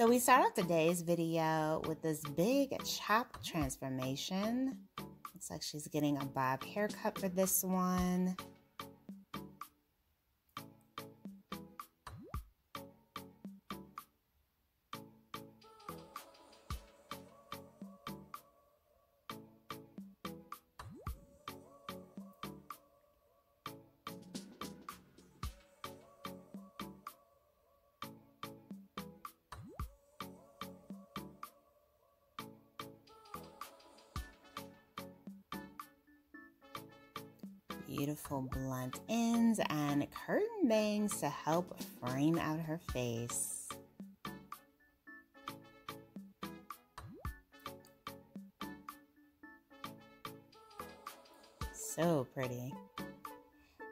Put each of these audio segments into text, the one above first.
So we start off today's video with this big chop transformation. Looks like she's getting a bob haircut for this one. Beautiful blunt ends and curtain bangs to help frame out her face. So pretty.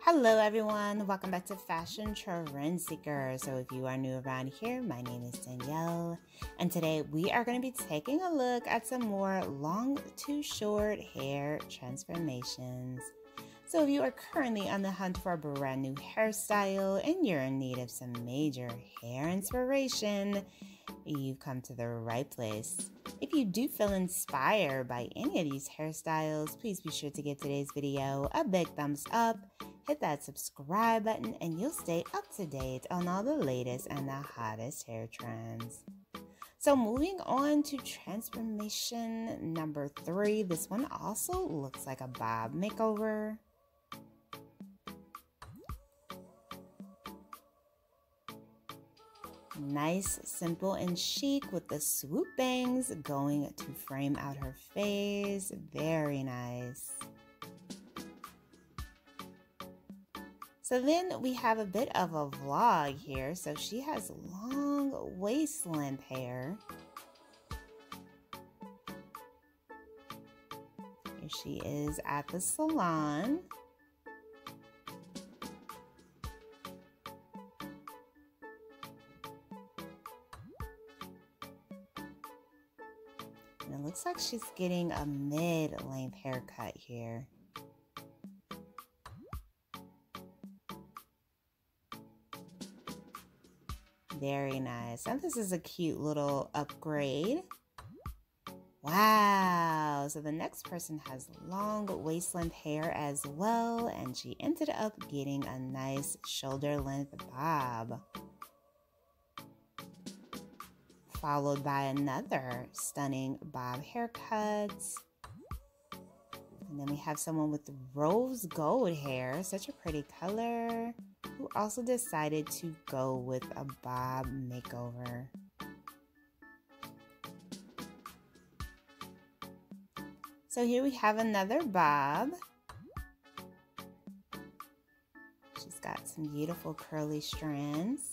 Hello everyone, welcome back to Fashion Trend Seeker. So if you are new around here, my name is Danielle, and today we are going to be taking a look at some more long to short hair transformations. So if you are currently on the hunt for a brand new hairstyle and you're in need of some major hair inspiration, you've come to the right place. If you do feel inspired by any of these hairstyles, please be sure to give today's video a big thumbs up, hit that subscribe button, and you'll stay up to date on all the latest and the hottest hair trends. So moving on to transformation number 3, this one also looks like a bob makeover. Nice, simple, and chic with the swoop bangs going to frame out her face. Very nice. So then we have a bit of a vlog here. So she has long waist length hair. Here she is at the salon. And it looks like she's getting a mid-length haircut here. Very nice. And this is a cute little upgrade. Wow. So the next person has long waist length hair as well, and she ended up getting a nice shoulder length bob, followed by another stunning bob haircut. And then we have someone with rose gold hair, such a pretty color, who also decided to go with a bob makeover. So here we have another bob. She's got some beautiful curly strands.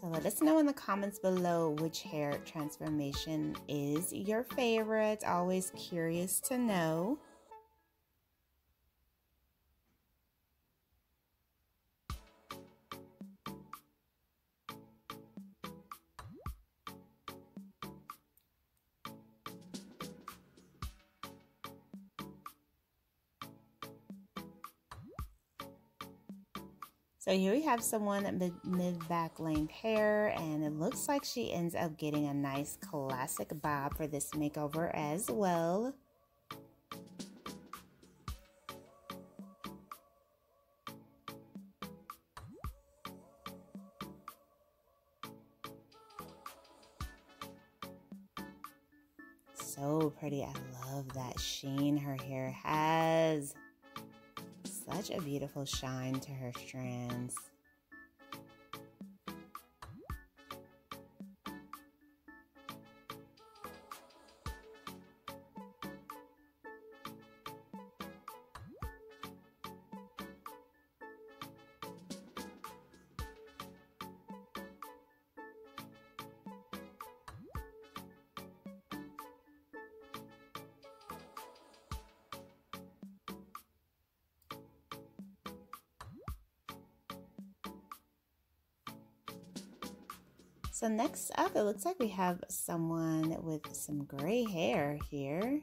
So let us know in the comments below which hair transformation is your favorite. Always curious to know. So here we have someone with mid-back length hair, and it looks like she ends up getting a nice classic bob for this makeover as well. So pretty. I love that sheen her hair has. Such a beautiful shine to her strands. So next up, it looks like we have someone with some gray hair here.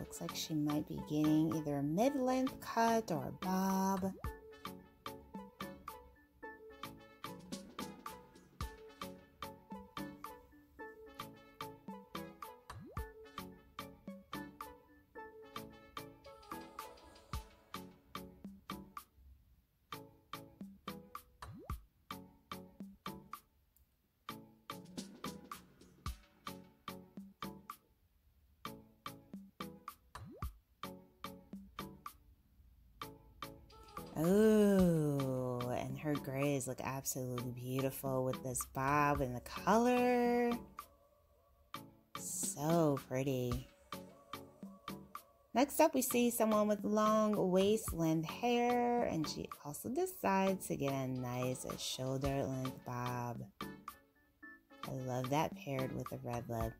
Looks like she might be getting either a mid-length cut or a bob. Ooh, and her grays look absolutely beautiful with this bob and the color. So pretty. Next up, we see someone with long waist length hair, and she also decides to get a nice shoulder length bob. I love that paired with the red lip.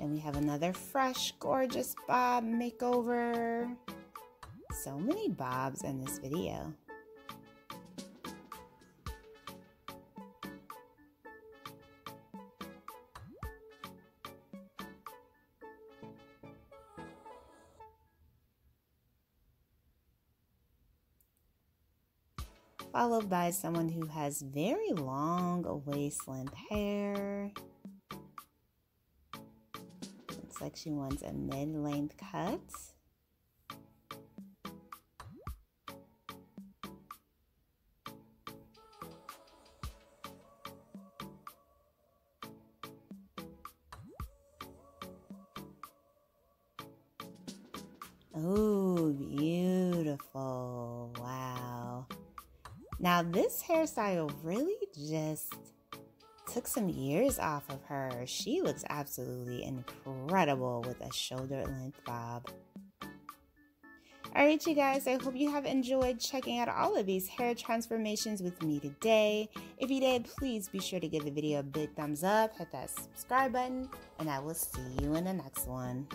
And we have another fresh, gorgeous bob makeover. So many bobs in this video. Followed by someone who has very long waist length hair. Looks like she wants a mid-length cut. Oh, beautiful. Wow. Now this hairstyle really just took some years off of her. She looks absolutely incredible with a shoulder length bob. Alright you guys, I hope you have enjoyed checking out all of these hair transformations with me today. If you did, please be sure to give the video a big thumbs up, hit that subscribe button, and I will see you in the next one.